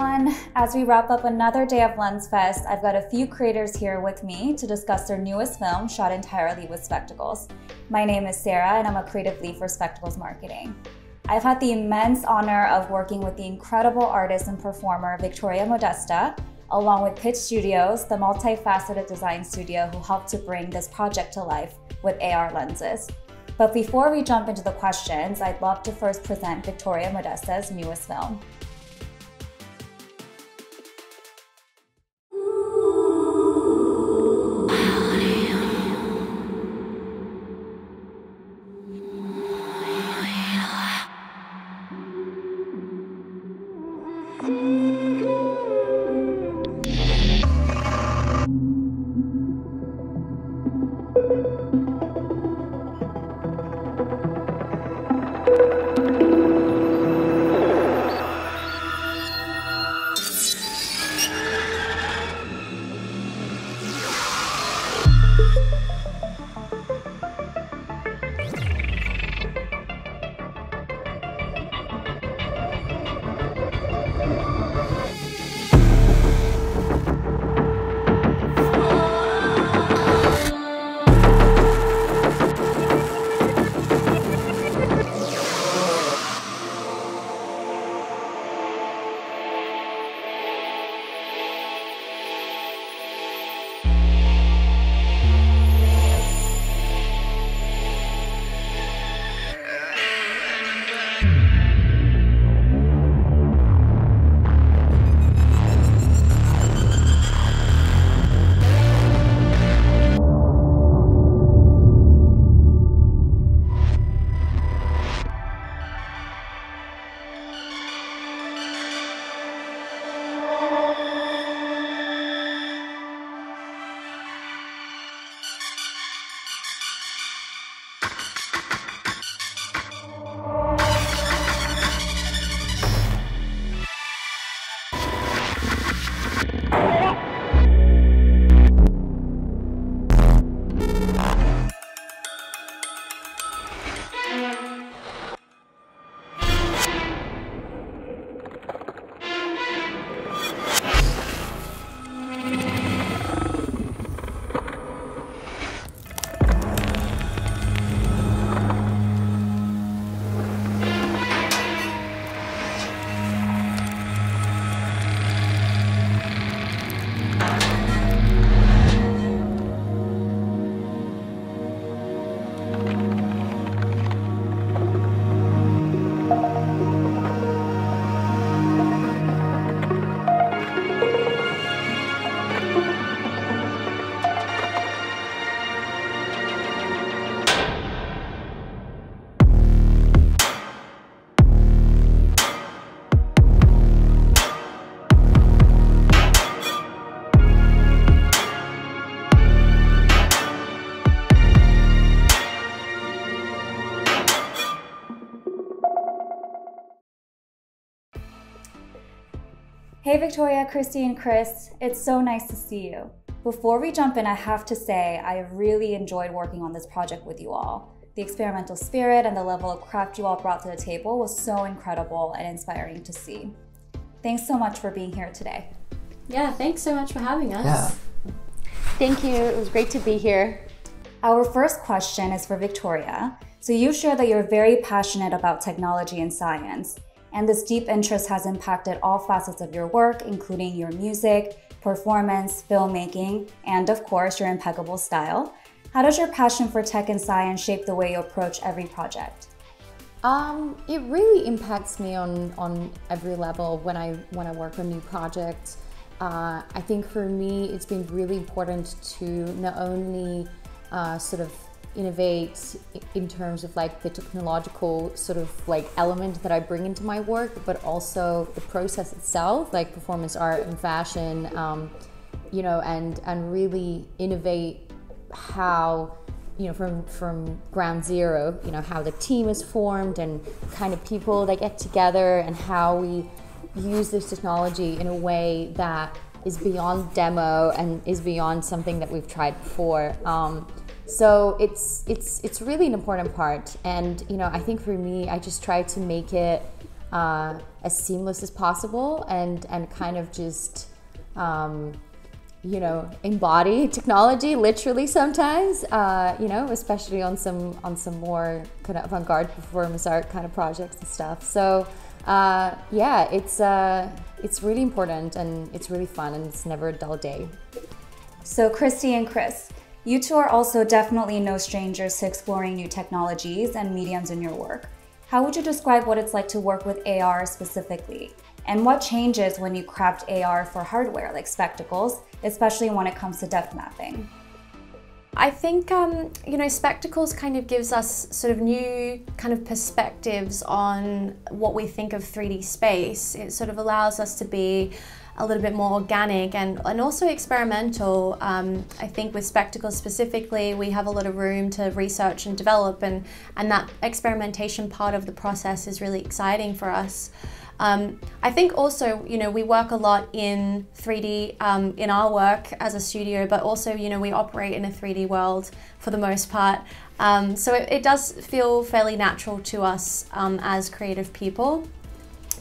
everyone. As we wrap up another day of LensFest, I've got a few creators here with me to discuss their newest film shot entirely with spectacles. My name is Sarah and I'm a creative lead for Spectacles Marketing. I've had the immense honor of working with the incredible artist and performer Victoria Modesta, along with Pitch Studios, the multifaceted design studio who helped to bring this project to life with AR lenses. But before we jump into the questions, I'd love to first present Victoria Modesta's newest film. Hey Victoria, Christy, and Chris, it's so nice to see you. Before we jump in, I have to say I really enjoyed working on this project with you all. The experimental spirit and the level of craft you all brought to the table was so incredible and inspiring to see. Thanks so much for being here today. Yeah, thanks so much for having us. Yeah. Thank you, it was great to be here. Our first question is for Victoria. So you share that you're very passionate about technology and science, and this deep interest has impacted all facets of your work, including your music, performance, filmmaking, and of course, your impeccable style. How does your passion for tech and science shape the way you approach every project? It really impacts me on every level when I work on new projects. I think for me, it's been really important to not only sort of innovate in terms of like the technological sort of like element that I bring into my work, but also the process itself, like performance art and fashion, you know, and really innovate how, you know, from ground zero, you know, how the team is formed and kind of people that get together and how we use this technology in a way that is beyond demo and is beyond something that we've tried before. So it's really an important part, and you know, I think for me, I just try to make it as seamless as possible, and kind of just, you know, embody technology literally sometimes, you know, especially on some more kind of avant-garde performance art kind of projects and stuff. So yeah, it's really important, and it's really fun, and it's never a dull day. So Christy and Chris, you two are also definitely no strangers to exploring new technologies and mediums in your work. How would you describe what it's like to work with AR specifically? And what changes when you craft AR for hardware like spectacles, especially when it comes to depth mapping? I think, you know, spectacles kind of gives us sort of new kind of perspectives on what we think of 3D space. It sort of allows us to be a little bit more organic and also experimental. I think with spectacles specifically, we have a lot of room to research and develop, and that experimentation part of the process is really exciting for us. I think also, you know, we work a lot in 3D in our work as a studio, but also, you know, we operate in a 3D world for the most part. So it does feel fairly natural to us as creative people.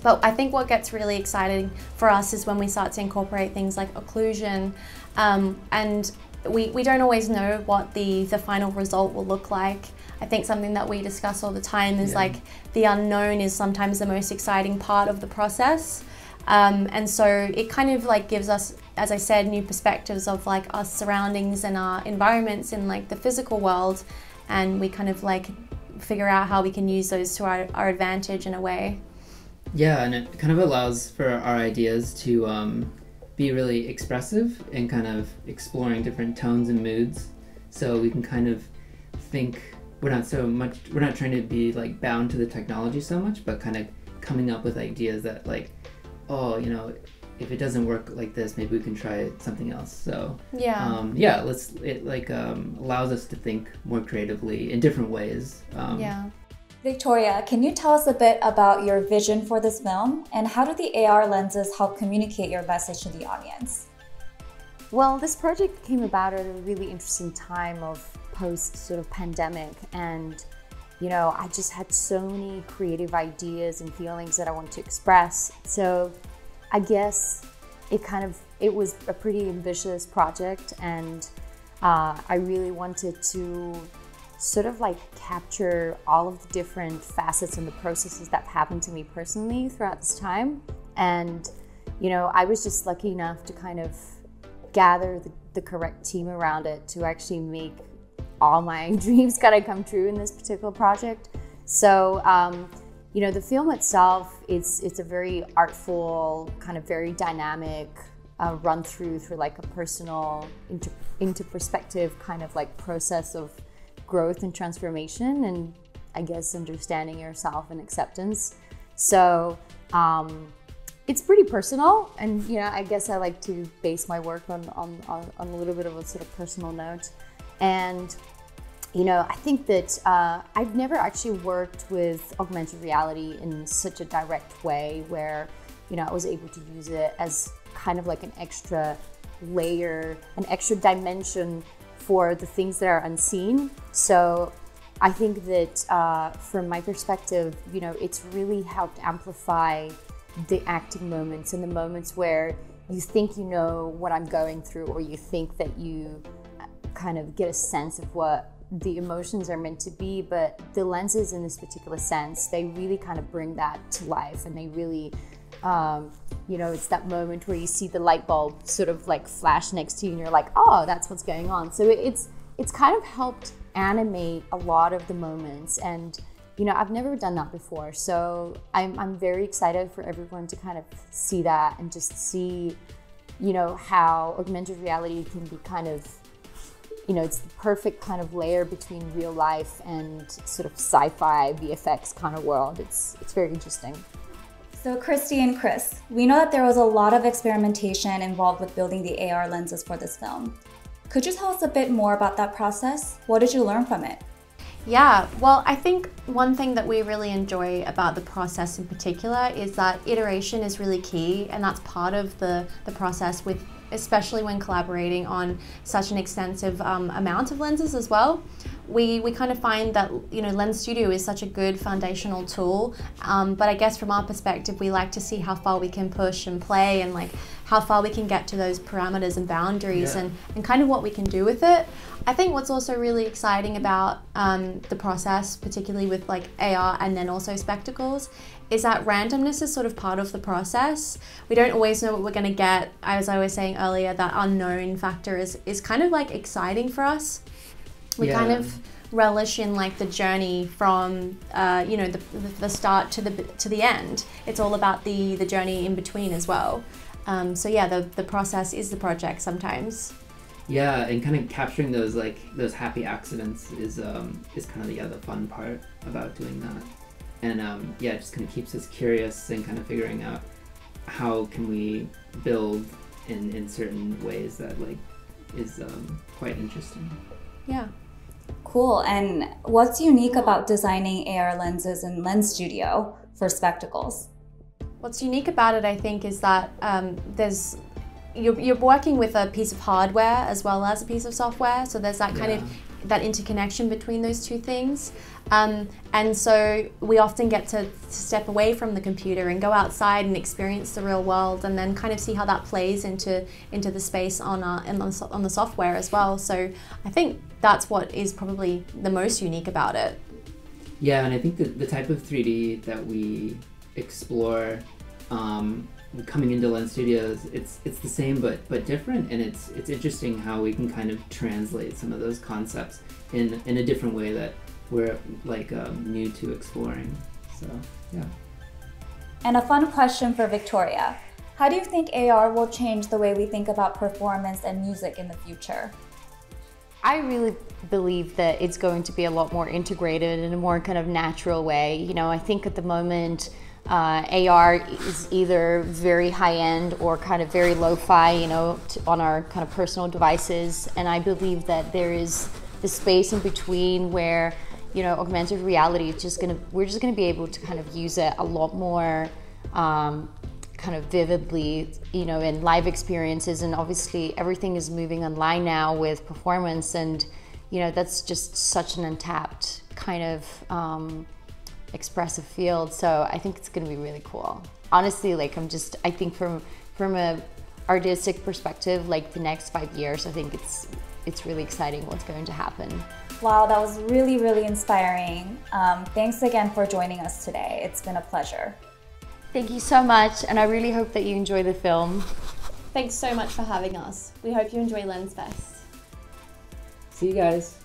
But I think what gets really exciting for us is when we start to incorporate things like occlusion, and we don't always know what the final result will look like. I think something that we discuss all the time is like the unknown is sometimes the most exciting part of the process. And so it kind of like gives us, as I said, new perspectives of like our surroundings and our environments in like the physical world. And we kind of like figure out how we can use those to our advantage in a way. Yeah, and it kind of allows for our ideas to be really expressive and kind of exploring different tones and moods. So we can kind of think we're not trying to be like bound to the technology so much, but kind of coming up with ideas that like, oh, you know, if it doesn't work like this, maybe we can try something else. So yeah, yeah, it allows us to think more creatively in different ways. Yeah. Victoria, can you tell us a bit about your vision for this film, and how do the AR lenses help communicate your message to the audience? Well, this project came about at a really interesting time of post sort of pandemic, and you know, I just had so many creative ideas and feelings that I wanted to express. So I guess it was a pretty ambitious project, and I really wanted to sort of like capture all of the different facets and the processes that happened to me personally throughout this time. And you know, I was just lucky enough to kind of gather the correct team around it to actually make all my dreams kind of come true in this particular project. So, you know, the film itself, it's a very artful, kind of very dynamic run through like a personal into perspective kind of like process of growth and transformation, and I guess understanding yourself and acceptance. So it's pretty personal, and you know, I guess I like to base my work on a little bit of a sort of personal note. And you know, I think that I've never actually worked with augmented reality in such a direct way where, you know, I was able to use it as kind of like an extra layer, an extra dimension for the things that are unseen. So I think that from my perspective, you know, it's really helped amplify the acting moments and the moments where you think you know what I'm going through, or you think that you kind of get a sense of what the emotions are meant to be. But the lenses in this particular sense, they really kind of bring that to life, and they really, you know, it's that moment where you see the light bulb sort of like flash next to you and you're like, oh, that's what's going on. So it's kind of helped animate a lot of the moments, and you know, I've never done that before. So I'm very excited for everyone to kind of see that, and just see, you know, how augmented reality can be kind of, you know, it's the perfect kind of layer between real life and sort of sci-fi VFX kind of world. It's very interesting. So Christy and Chris, we know that there was a lot of experimentation involved with building the AR lenses for this film. Could you tell us a bit more about that process? What did you learn from it? Yeah, well, I think one thing that we really enjoy about the process in particular is that iteration is really key, and that's part of the process, with especially when collaborating on such an extensive amount of lenses as well. we kind of find that, you know, Lens Studio is such a good foundational tool, but I guess from our perspective, we like to see how far we can push and play, and like how far we can get to those parameters and boundaries, yeah, and kind of what we can do with it. I think what's also really exciting about the process, particularly with like AR and then also Spectacles, is that randomness is sort of part of the process. We don't always know what we're gonna get. As I was saying earlier, that unknown factor is kind of like exciting for us. We kind of relish in like the journey from you know, the start to the end. It's all about the journey in between as well. So yeah, the process is the project sometimes. Yeah, and kind of capturing those like those happy accidents is kind of the fun part about doing that. And yeah, it just kind of keeps us curious and kind of figuring out how can we build in certain ways that like is quite interesting. Yeah. Cool. And what's unique about designing AR lenses in Lens Studio for Spectacles? What's unique about it, I think, is that you're working with a piece of hardware as well as a piece of software, so there's that kind of that interconnection between those two things. And so we often get to step away from the computer and go outside and experience the real world, and then kind of see how that plays into the space on the software as well. So I think that's what is probably the most unique about it. Yeah, and I think that the type of 3D that we explore coming into Lens Studios, it's the same but different, and it's interesting how we can kind of translate some of those concepts in a different way that we're like new to exploring. So yeah. And a fun question for Victoria: how do you think AR will change the way we think about performance and music in the future? I really believe that it's going to be a lot more integrated in a more kind of natural way. You know, I think at the moment AR is either very high-end or kind of very lo-fi, you know, on our kind of personal devices, and I believe that there is the space in between where, you know, augmented reality is just gonna, we're just gonna be able to kind of use it a lot more kind of vividly, you know, in live experiences. And obviously everything is moving online now with performance, and, you know, that's just such an untapped kind of expressive field. So I think it's gonna be really cool. Honestly, like I think from a artistic perspective, like the next 5 years, I think it's really exciting what's going to happen. Wow, that was really, really inspiring. Thanks again for joining us today. It's been a pleasure. Thank you so much, and I really hope that you enjoy the film. Thanks so much for having us. We hope you enjoy LensFest. See you guys.